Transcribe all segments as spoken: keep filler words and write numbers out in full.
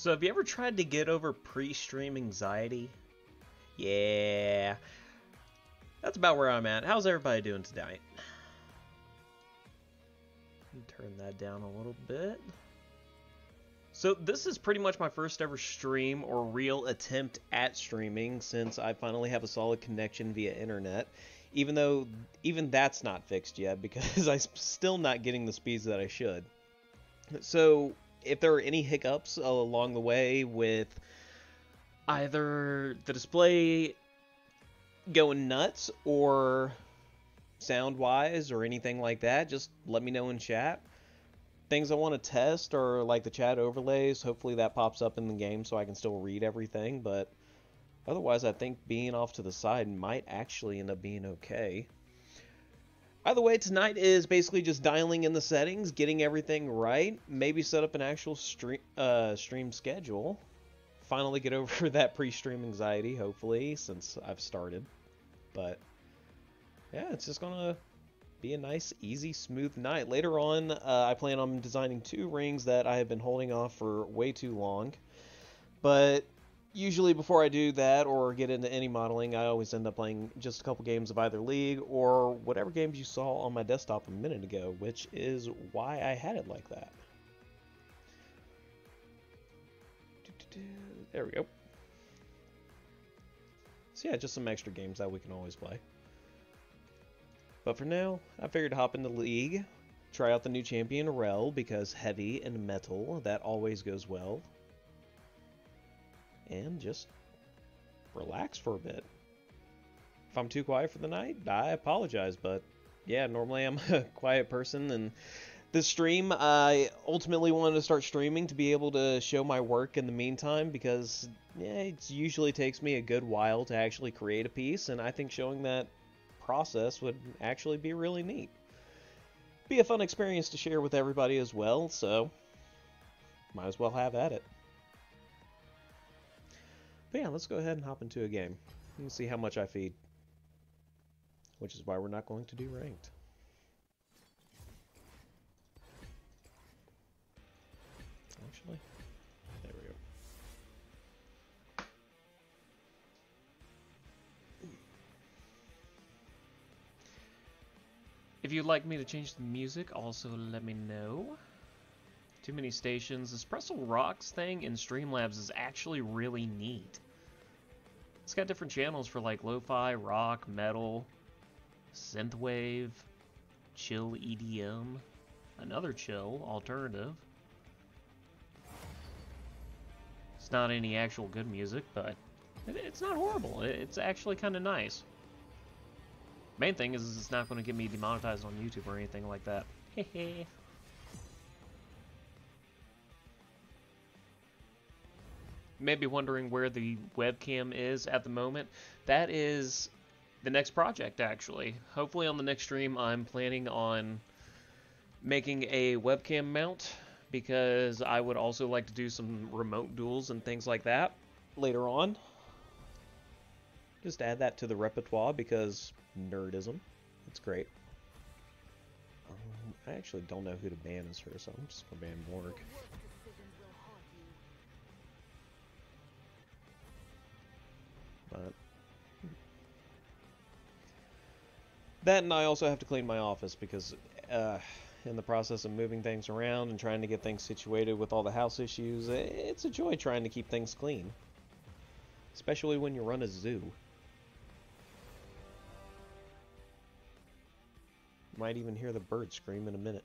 So have you ever tried to get over pre-stream anxiety? Yeah. That's about where I'm at. How's everybody doing tonight? Turn that down a little bit. So this is pretty much my first ever stream or real attempt at streaming since I finally have a solid connection via internet. Even though even that's not fixed yet because I'm still not getting the speeds that I should. So if there are any hiccups along the way with either the display going nuts or sound-wise or anything like that, just let me know in chat. Things I want to test are like the chat overlays. Hopefully that pops up in the game so I can still read everything, but otherwise I think being off to the side might actually end up being okay. Either way, tonight is basically just dialing in the settings, getting everything right, maybe set up an actual stream, uh, stream schedule. Finally get over that pre-stream anxiety, hopefully, since I've started. But yeah, it's just gonna be a nice, easy, smooth night. Later on, uh, I plan on designing two rings that I have been holding off for way too long. But usually before I do that or get into any modeling, I always end up playing just a couple games of either League or whatever games you saw on my desktop a minute ago, which is why I had it like that. There we go. So yeah, just some extra games that we can always play. But for now, I figured to hop into League, try out the new champion Rell, because heavy and metal, that always goes well. And just relax for a bit. If I'm too quiet for the night, I apologize, but yeah, normally I'm a quiet person, and this stream, I ultimately wanted to start streaming to be able to show my work in the meantime, because yeah, it usually takes me a good while to actually create a piece, and I think showing that process would actually be really neat. Be a fun experience to share with everybody as well, so might as well have at it. But yeah, let's go ahead and hop into a game and see how much I feed, which is why we're not going to do ranked. Actually, there we go. If you'd like me to change the music, also let me know. Too many stations. This Espresso Rocks thing in Streamlabs is actually really neat. It's got different channels for like lo-fi, rock, metal, synthwave, chill E D M, another chill, alternative. It's not any actual good music, but it's not horrible. It's actually kind of nice. Main thing is, is it's not going to get me demonetized on YouTube or anything like that. Hehe. You may be wondering where the webcam is at the moment. That is the next project, actually. Hopefully on the next stream, I'm planning on making a webcam mount, because I would also like to do some remote duels and things like that later on. Just add that to the repertoire, because nerdism. It's great. Um, I actually don't know who to ban as her, so I'm just going to ban Morg. But that, and I also have to clean my office, because uh, in the process of moving things around and trying to get things situated with all the house issues, it's a joy trying to keep things clean. Especially when you run a zoo. Might even hear the bird scream in a minute.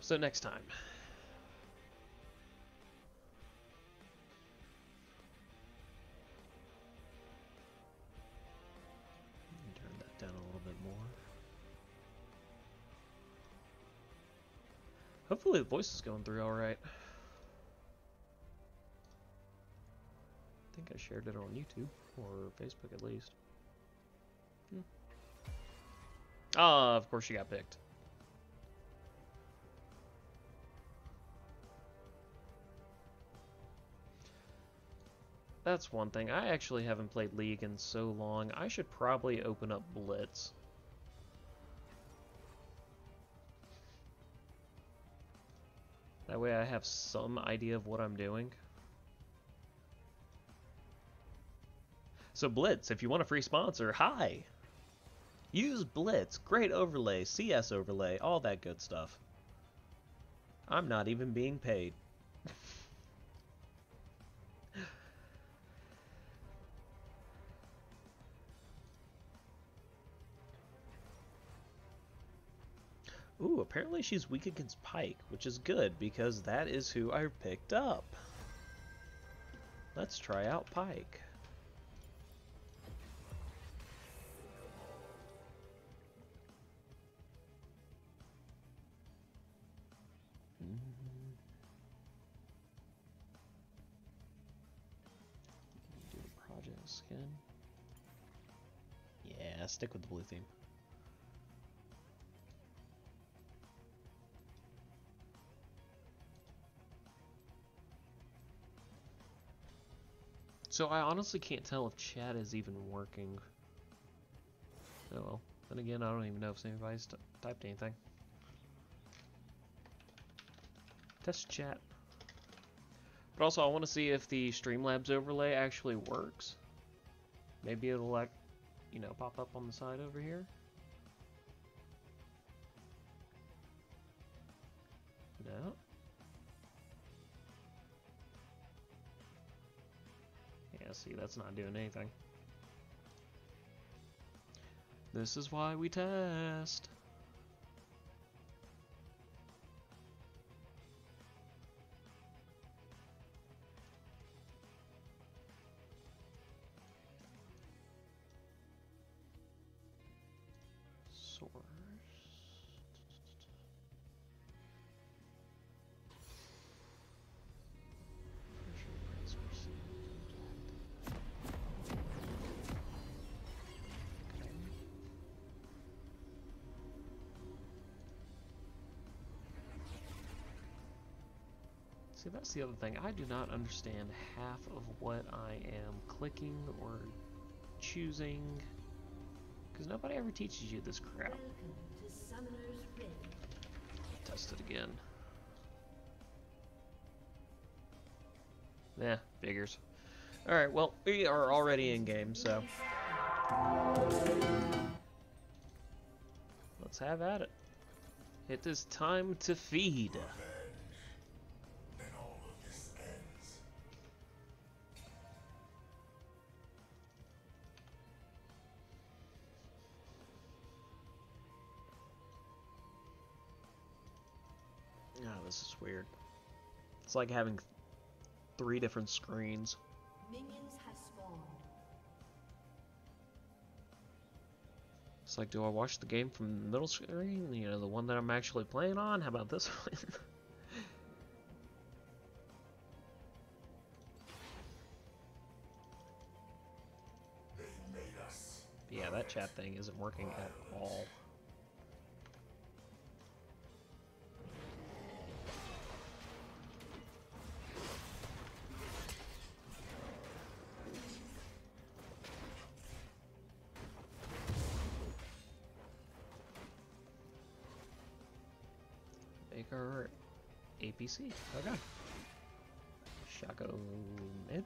So next time. Turn that down a little bit more. Hopefully the voice is going through all right. I think I shared it on YouTube. Or Facebook, at least. Hmm. Ah, of course she got picked. That's one thing. I actually haven't played League in so long. I should probably open up Blitz. That way I have some idea of what I'm doing. So Blitz, if you want a free sponsor, hi! Use Blitz, great overlay, C S overlay, all that good stuff. I'm not even being paid. Ooh, apparently she's weak against Pyke, which is good because that is who I picked up. Let's try out Pyke. Do the project skin. Yeah, stick with the blue theme. So I honestly can't tell if chat is even working. Oh well. Then again, I don't even know if anybody's typed anything. Test chat. But also, I want to see if the Streamlabs overlay actually works. Maybe it'll, like, you know, pop up on the side over here. No. Yeah, see, that's not doing anything. This is why we test. Source. See, that's the other thing. I do not understand half of what I am clicking or choosing, because nobody ever teaches you this crap. Welcome to Summoner's Ridge. Test it again. Nah, figures. Alright, well, we are already in game, so let's have at it. It is time to feed. This is weird. It's like having th three different screens. Minions have spawned. It's like, do I watch the game from the middle screen? You know, the one that I'm actually playing on? How about this one? They made us. Yeah, that chat thing isn't working at all. Or A P C. Okay. Shaco mid.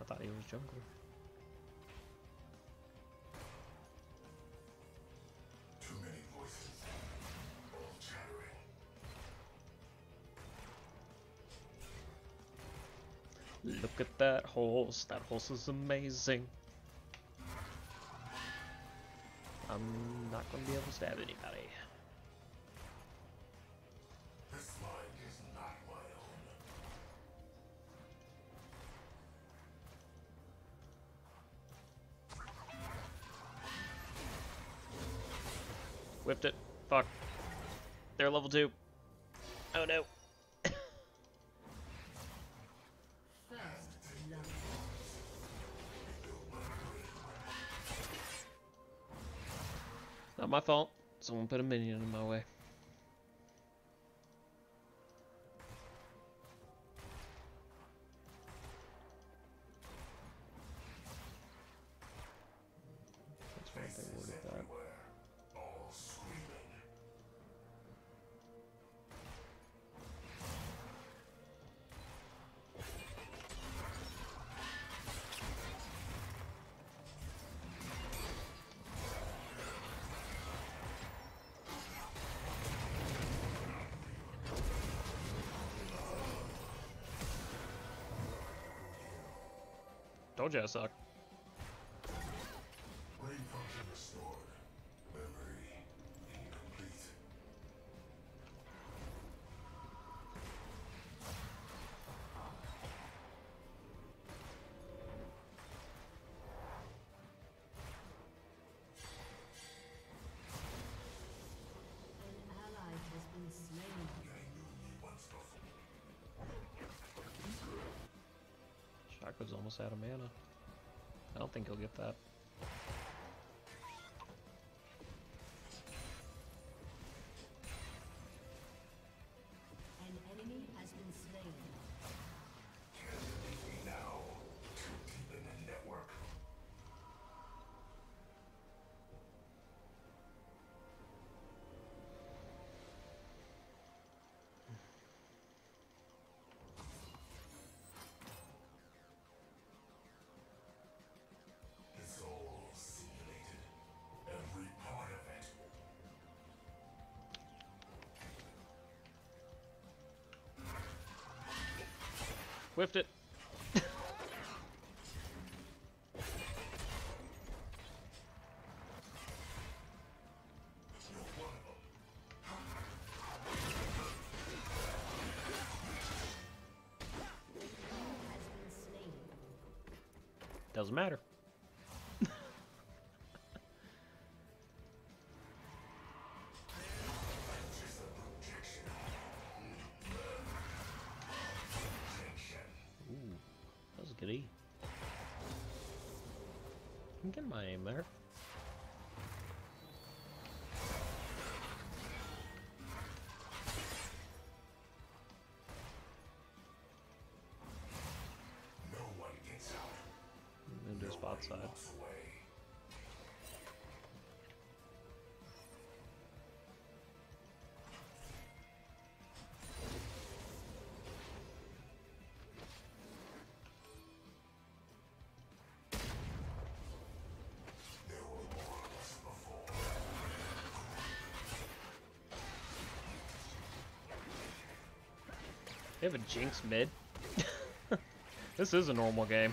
I thought he was jungle. Too many voices, all chattering. Look at that horse. That horse is amazing. I'm not gonna be able to stab anybody. This mind is not my own. Whipped it. Fuck. They're level two. Oh no. Not my fault. Someone put a minion in my way. told you I suck. Shaco's almost out of mana. I don't think he'll get that. Whiffed it. Doesn't matter. Get my aim there. No one gets out. And do spot side. They have a Jinx mid. This is a normal game.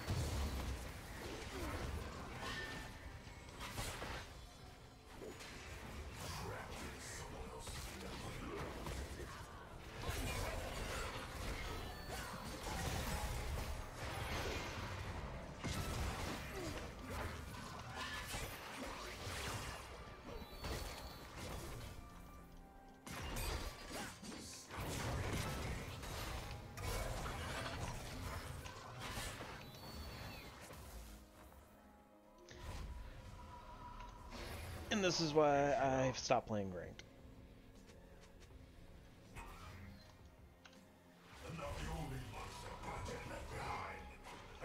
And this is why I've stopped playing ranked.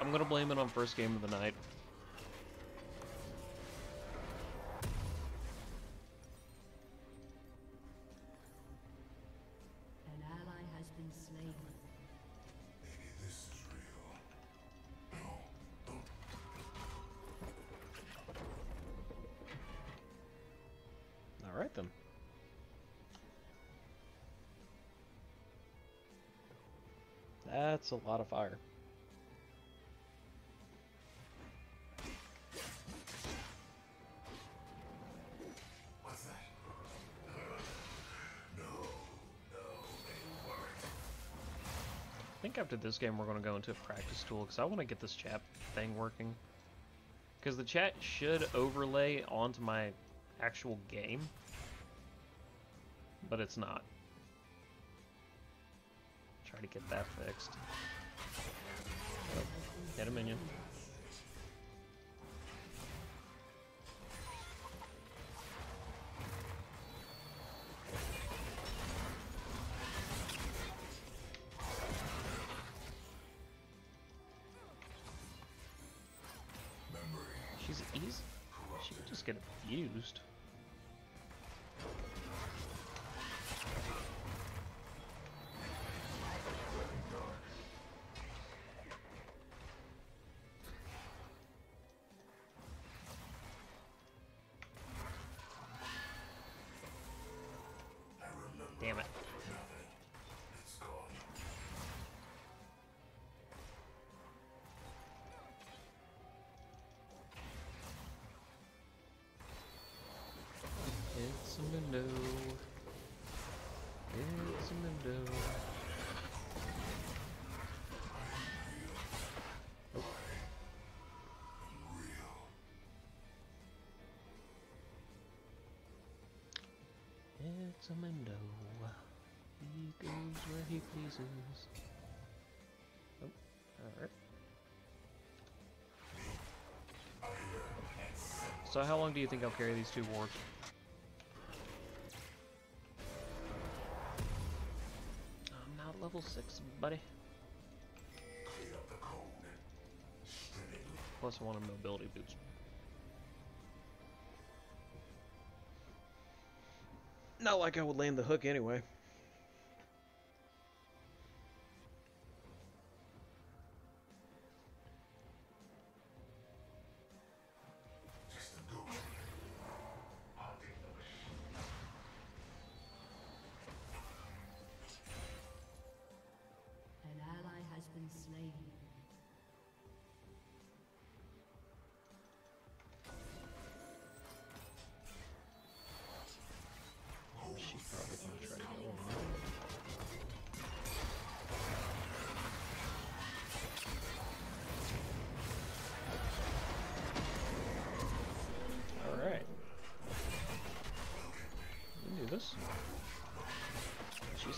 I'm gonna blame it on first game of the night. Alright then. That's a lot of fire. What's that? No, no, they weren't. I think after this game we're going to go into a practice tool because I want to get this chat thing working. Because the chat should overlay onto my actual game, but it's not. Try to get that fixed. Oh, get a minion. She's easy. She could just get abused. Damn it. Summando. He goes where he pleases. Oh, alright. So how long do you think I'll carry these two wards? I'm not level six, buddy. Plus one of mobility boots. Not like I would land the hook anyway.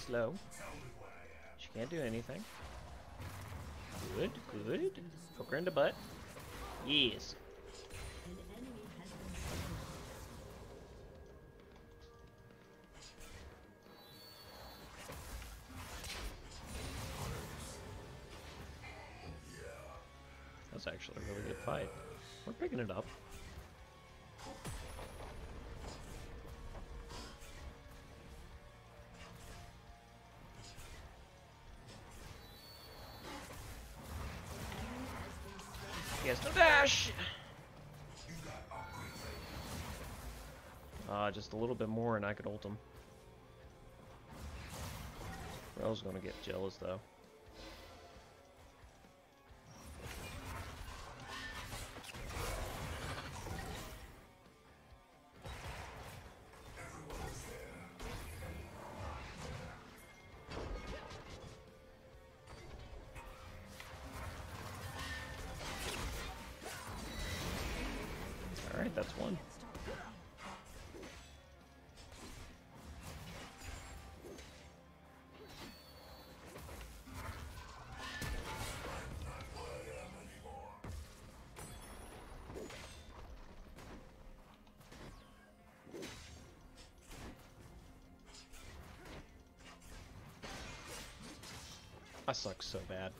Slow. She can't do anything. Good, good. Poke her in the butt. Yes. That's actually a really good fight. We're picking it up. Uh, just a little bit more and I could ult him. Rell's gonna get jealous though. Alright, that's one. I suck so bad.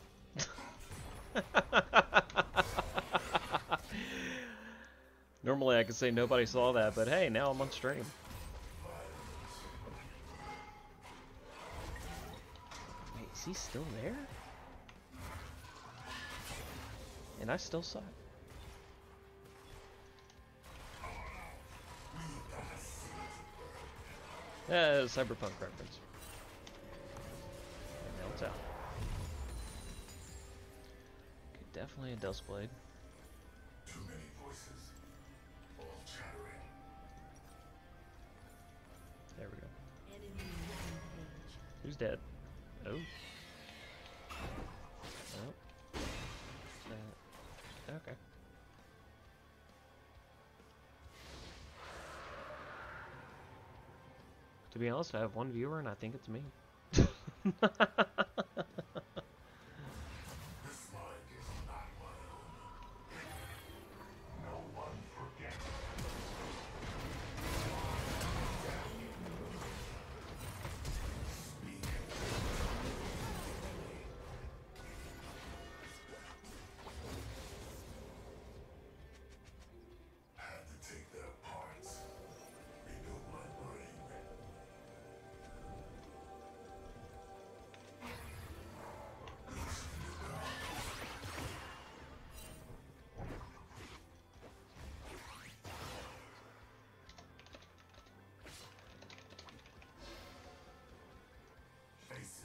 Normally I could say nobody saw that, but hey, now I'm on stream. Wait, is he still there? And I still suck. Uh, cyberpunk reference. And now it's out. Definitely a Duskblade. Too many voices, all chattering. There we go. Enemy. Who's dead? Oh. Oh. Uh, okay. To be honest, I have one viewer, and I think it's me.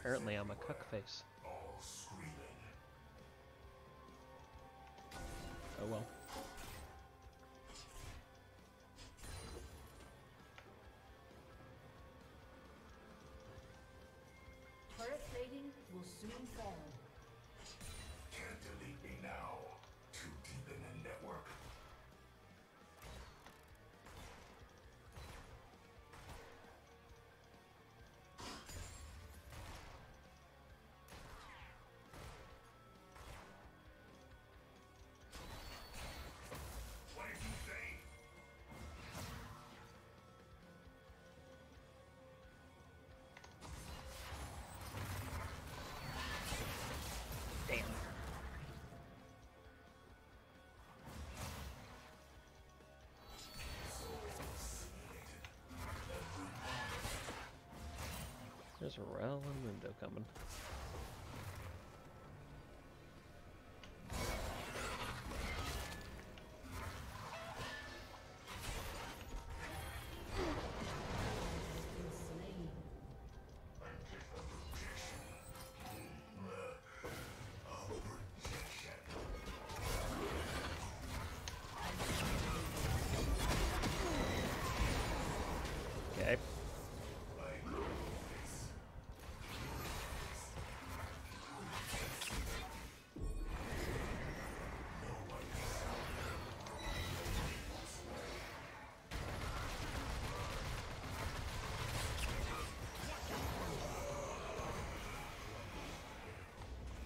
Apparently I'm a cuck face. Oh well. Turret plating will soon fall. Can't delete me now. Too deep in the network. There's a Rell and window coming.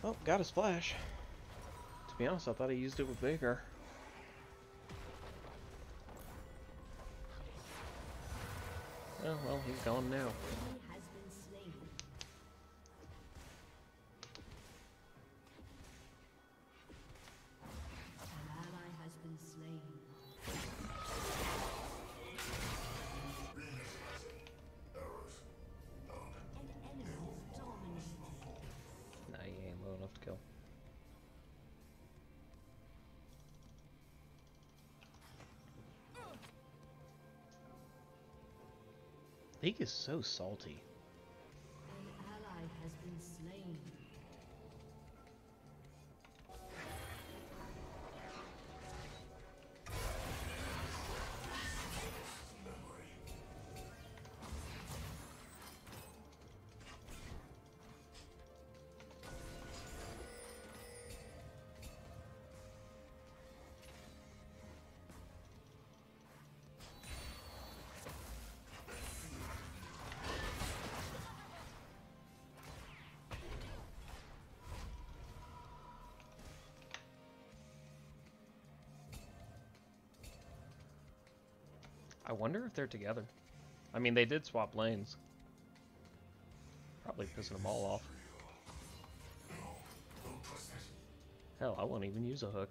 Oh, got his flash. To be honest, I thought he used it with Baker. Oh, well, he's gone now. Pike is so salty. An ally has been slain. I wonder if they're together. I mean, they did swap lanes. Probably pissing them all off. Hell, I won't even use a hook.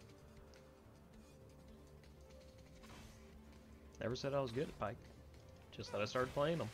Never said I was good at Pike. Just that I started playing them.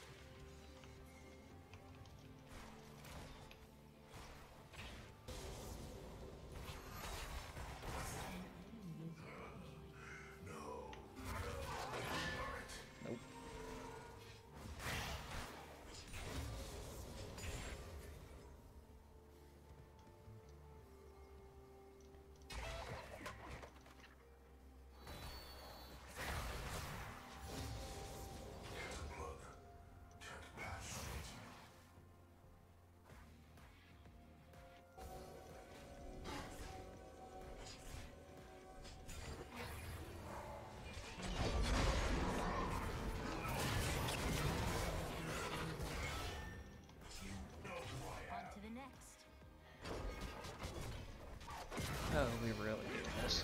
Oh, we really need this.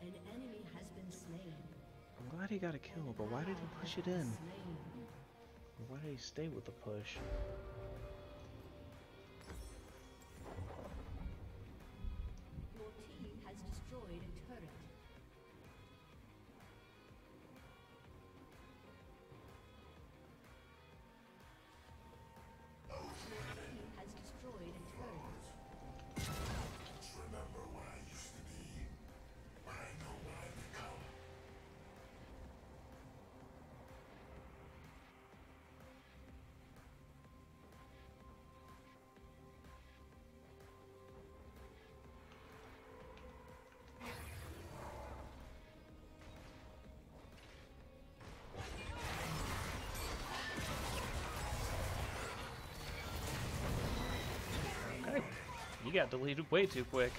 An enemy has been slain. I'm glad he got a kill, but why did he push it in? Why did he stay with the push? You got deleted way too quick.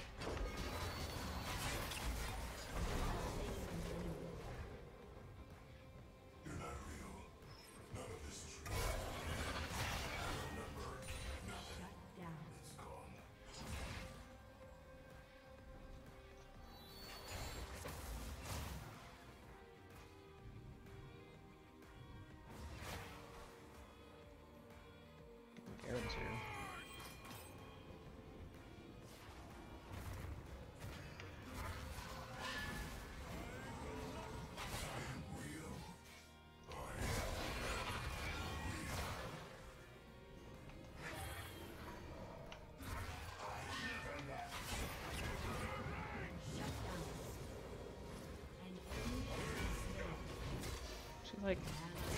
Like,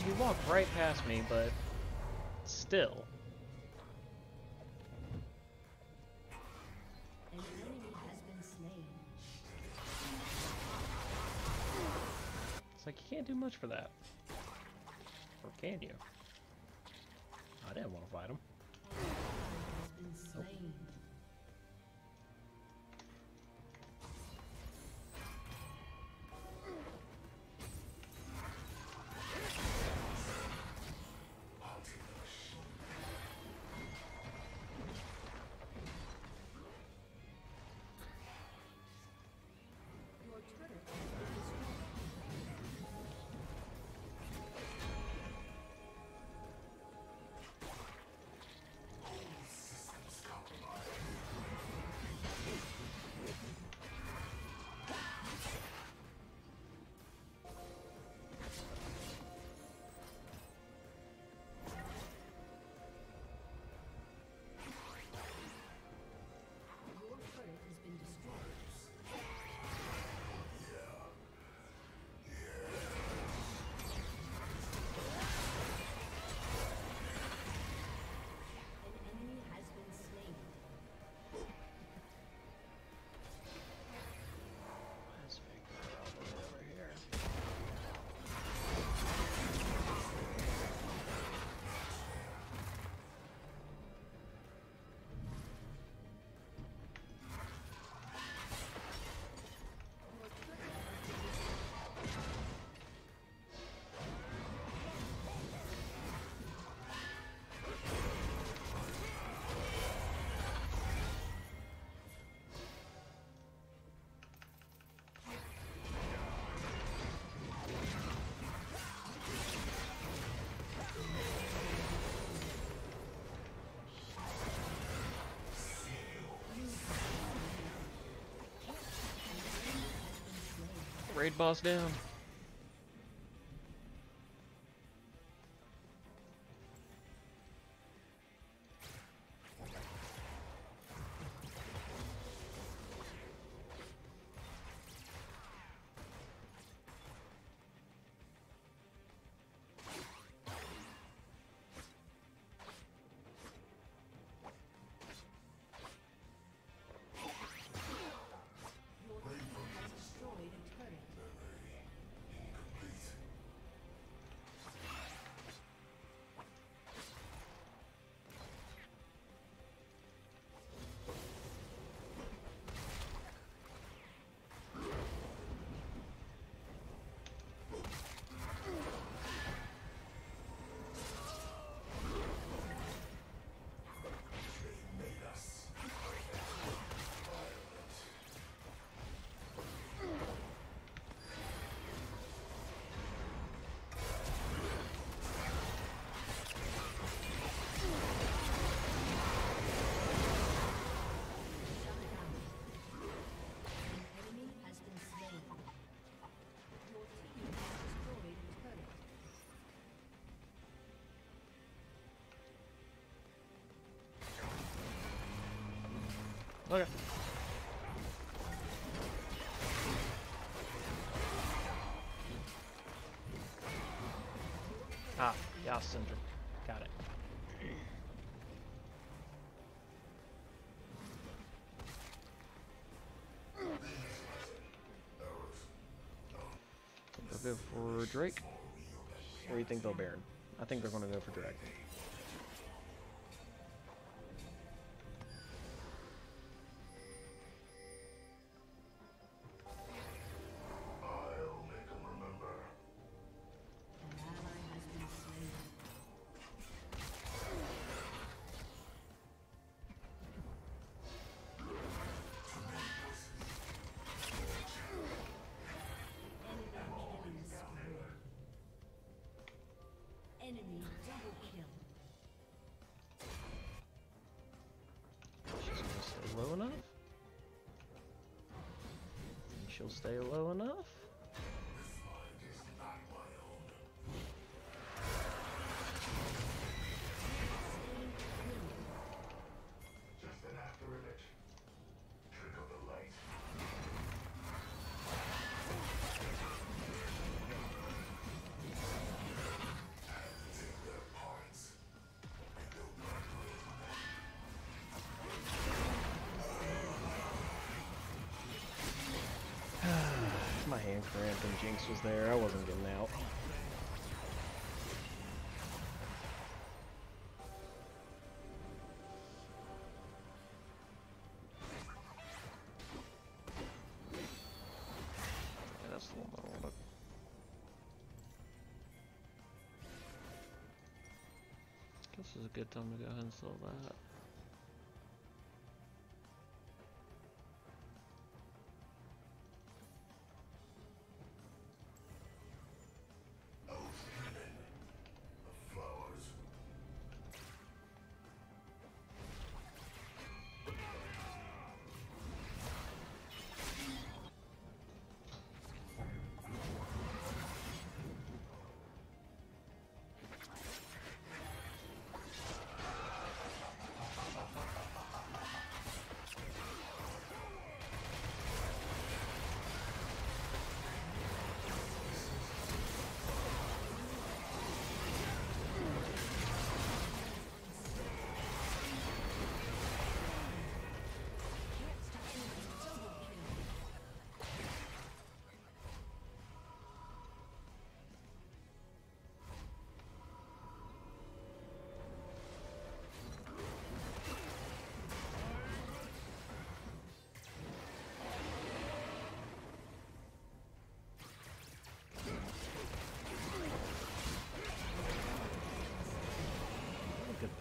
he walked right past me, but still. It's like, you can't do much for that. Or can you? I didn't want to fight him. Oh. Raid boss down. Okay. Ah, yeah, Cinder. Got it. They'll go for Drake? Or do you think they'll Baron? I think they're gonna go for Drake. She'll stay low enough. getting cramped and Jinx was there. I wasn't getting out. This is a good time to go ahead and solve that.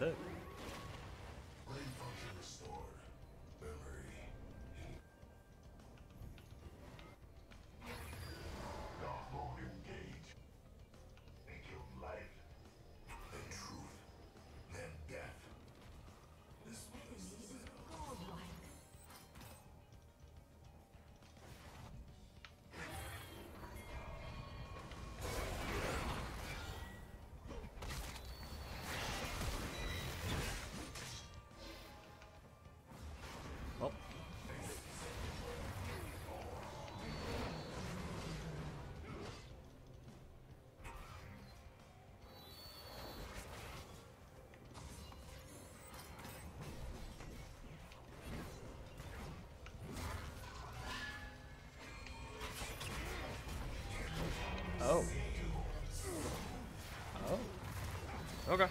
That. Oh. Oh. Okay.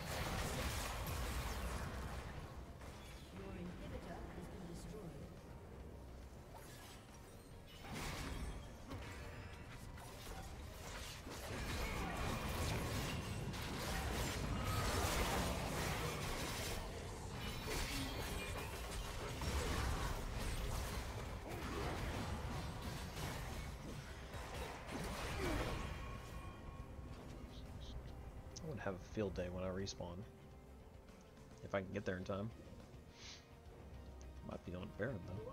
Have a field day when I respawn. If I can get there in time. Might be on Baron though.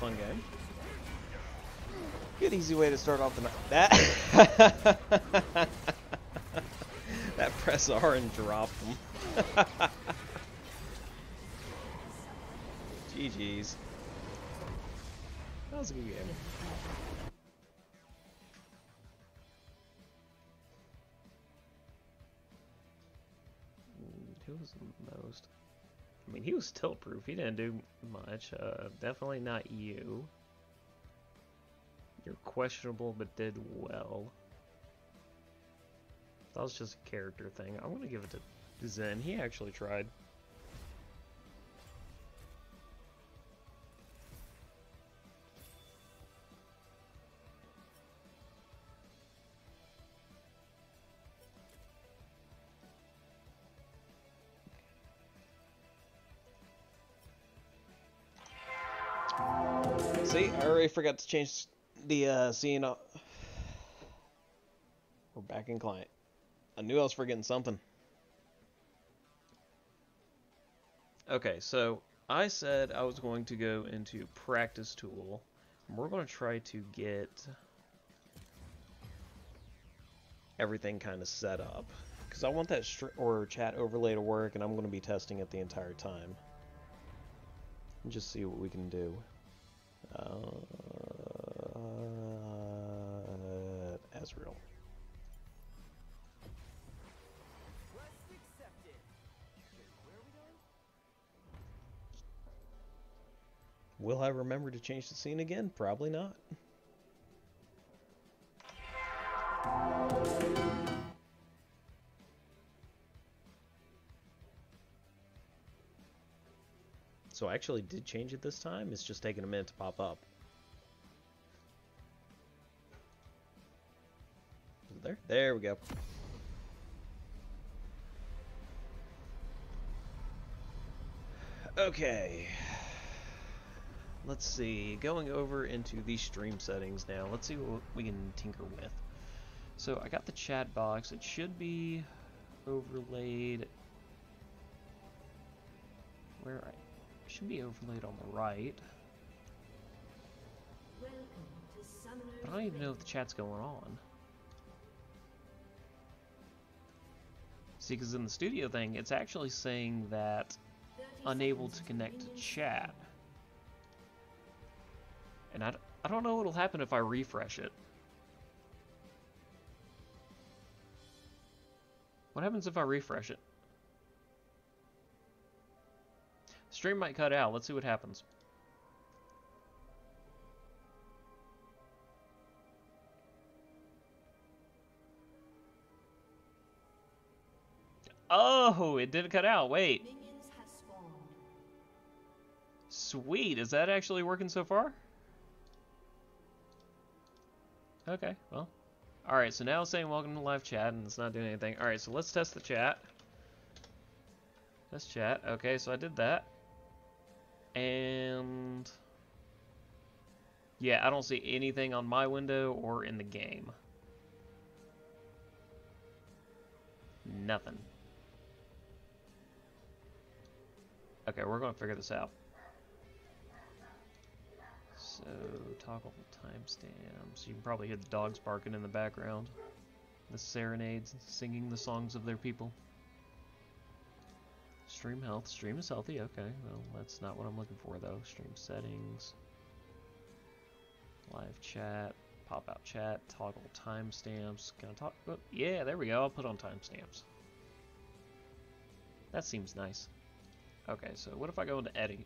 Fun game. Good easy way to start off the night. That that press R and drop them. G G's. That was a good game. Who was the most? I mean, he was tilt proof. He didn't do much. Uh, definitely not you. You're questionable, but did well. That was just a character thing. I'm gonna give it to Zen. He actually tried. See, I already forgot to change the uh, scene. Off. We're back in client. I knew I was forgetting something. Okay, so I said I was going to go into practice tool. And we're going to try to get everything kind of set up. Because I want that str or chat overlay to work, and I'm going to be testing it the entire time. And just see what we can do. Uh, Ezreal. Will I remember to change the scene again? Probably not. So I actually did change it this time. It's just taking a minute to pop up. There, there we go. Okay. Let's see. Going over into the stream settings now. Let's see what we can tinker with. So I got the chat box. It should be overlaid. Where are I? Should be overlaid on the right. But I don't even know if the chat's going on. See, because in the studio thing, it's actually saying that unable to connect to chat. And I, I don't know what'll happen if I refresh it. What happens if I refresh it? Stream might cut out. Let's see what happens. Oh, it did cut out. Wait. Sweet. Is that actually working so far? Okay, well. Alright, so now it's saying welcome to live chat, and it's not doing anything. Alright, so let's test the chat. Let's chat. Okay, so I did that. And yeah, I don't see anything on my window or in the game. Nothing. Okay, we're going to figure this out. So, toggle timestamps. You can probably hear the dogs barking in the background. The serenades singing the songs of their people. Stream health. Stream is healthy. Okay, well, that's not what I'm looking for, though. Stream settings. Live chat. Pop-out chat. Toggle timestamps. Can I talk? Oh, yeah, there we go. I'll put on timestamps. That seems nice. Okay, so what if I go into edit?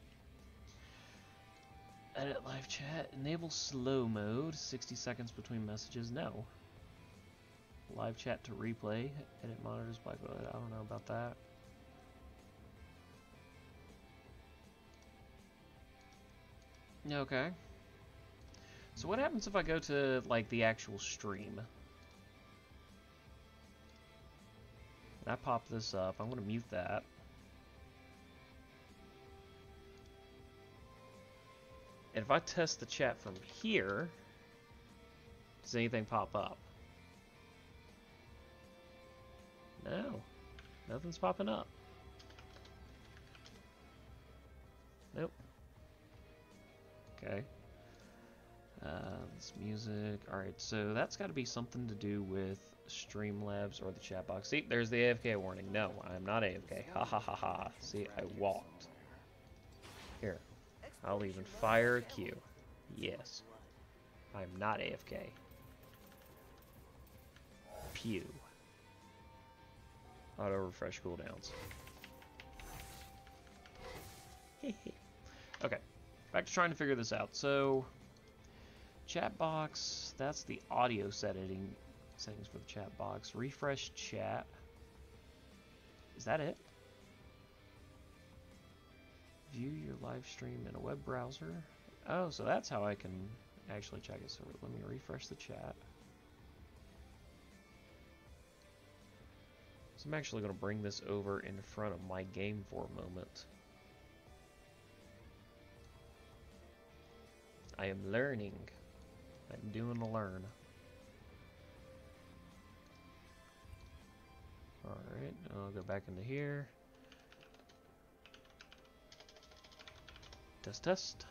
Edit live chat. Enable slow mode. sixty seconds between messages. No. Live chat to replay. Edit monitors. Blah, blah, blah. I don't know about that. Okay. So what happens if I go to, like, the actual stream? And I pop this up. I'm going to mute that. And if I test the chat from here, does anything pop up? No. Nothing's popping up. Nope. Okay. Uh, this music. Alright, so that's got to be something to do with Streamlabs or the chat box. See, there's the A F K warning. No, I'm not A F K. Ha ha ha ha. See, I walked. Here. I'll even fire a Q. Yes. I'm not A F K. Pew. Auto refresh cooldowns. Okay. Back to trying to figure this out. So, Chat box, that's the audio setting settings for the chat box. Refresh chat. Is that it? View your live stream in a web browser. Oh, so that's how I can actually check it. So let me refresh the chat. So I'm actually going to bring this over in front of my game for a moment. I am learning. I'm doing a learn. Alright, I'll go back into here. Test, test.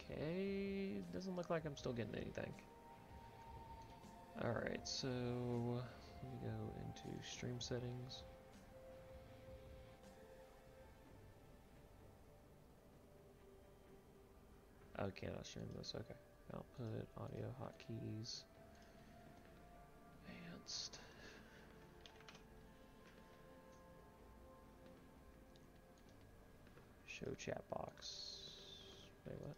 Okay, doesn't look like I'm still getting anything. Alright, so let me go into stream settings. Oh, cannot stream this, okay. Output, audio, hotkeys, advanced. Show chat box. Wait, what?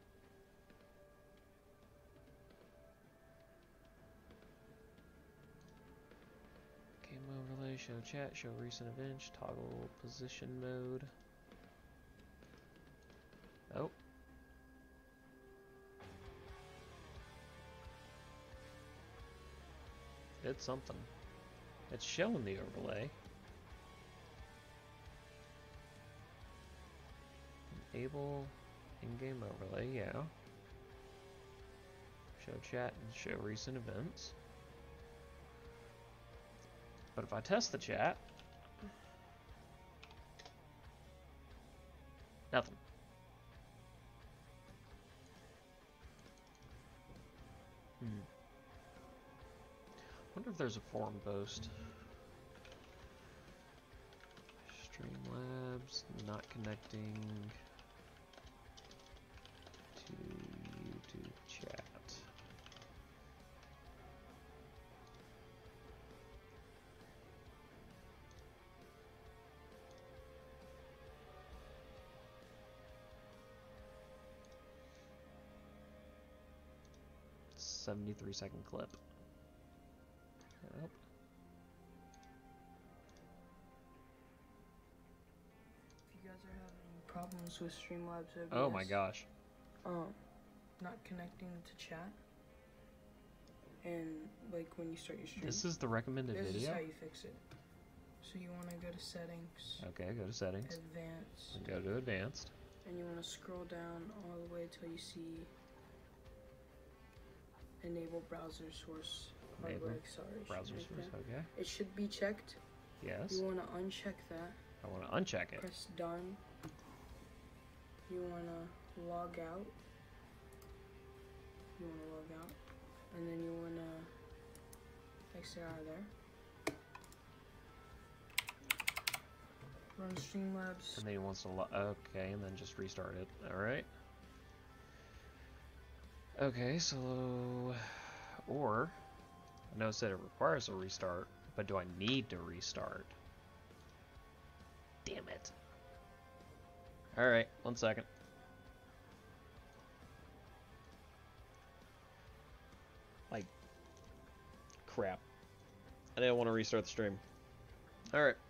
Game overlay, show chat, show recent events, toggle position mode. Oh. It's something. It's showing the overlay. Enable in-game overlay, yeah. Show chat and show recent events. But if I test the chat, nothing. Hmm. I wonder if there's a forum post. Streamlabs not connecting to YouTube chat. seventy-three second clip. If you guys are having problems with Streamlabs O B S, oh my gosh. Um, not connecting to chat. And like when you start your stream. This is the recommended this video. This is how you fix it. So you want to go to settings. Okay, go to settings. Advanced. And go to advanced. And you want to scroll down all the way till you see enable browser source. Enable. Browser source, okay. It should be checked. Yes. You want to uncheck that. I want to uncheck it. Press done. You want to log out. You want to log out. And then you want to exit out of there. Run Streamlabs. And then he wants to log, okay, and then just restart it. Alright. Okay, so... Or... I know it said it requires a restart, but do I need to restart? Damn it. Alright, one second. Like, crap. I didn't want to restart the stream. Alright.